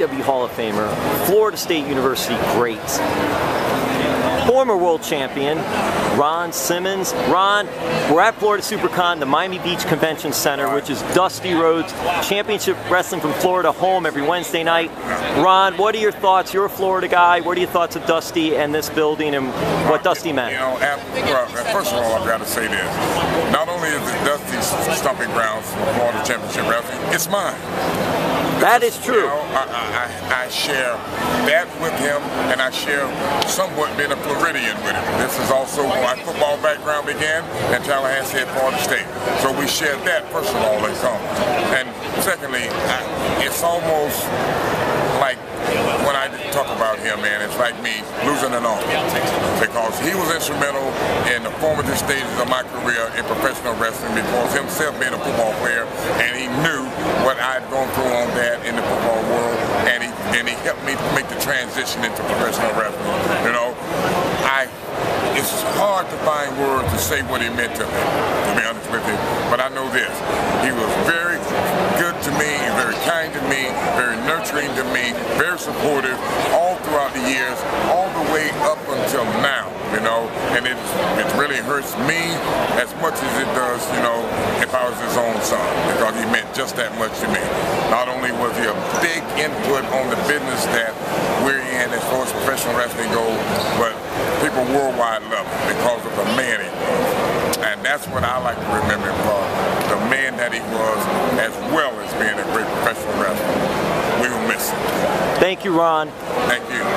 WWE Hall of Famer, Florida State University great, former world champion, Ron Simmons. Ron, we're at Florida Supercon, the Miami Beach Convention Center, which is Dusty Rhodes Championship Wrestling from Florida home every Wednesday night. Ron, what are your thoughts? You're a Florida guy. What are your thoughts of Dusty and this building and what Dusty meant? You know, first of all, I've got to say this. Not only is it Dusty's stomping grounds for Florida Championship Wrestling, it's mine. That is true. You know, I share that with him, and I share somewhat being a Floridian with him. This is also where my football background began at Tallahassee at Florida State. So we share that, first of all, as well. And secondly, it's almost like when I talk about him, man, it's like me losing an arm. Because he was instrumental in the formative stages of my career in professional wrestling, because himself being a football player, and he knew what I'd gone through on that in the football world, and he helped me make the transition into professional wrestling. You know, it's hard to find words to say what he meant to me, to be honest with you. But I know this: he was very good to me, very kind to me, very nurturing to me, very supportive all throughout the years, all the way up until now. You know, and it really hurts me as much as it does, you know, if I was his own son, because he meant just that much to me. Not only was he a big input on the business that we're in as far as professional wrestling goes, but people worldwide love him because of the man he was. And that's what I like to remember him for, the man that he was, as well as being a great professional wrestler. We will miss him. Thank you, Ron. Thank you.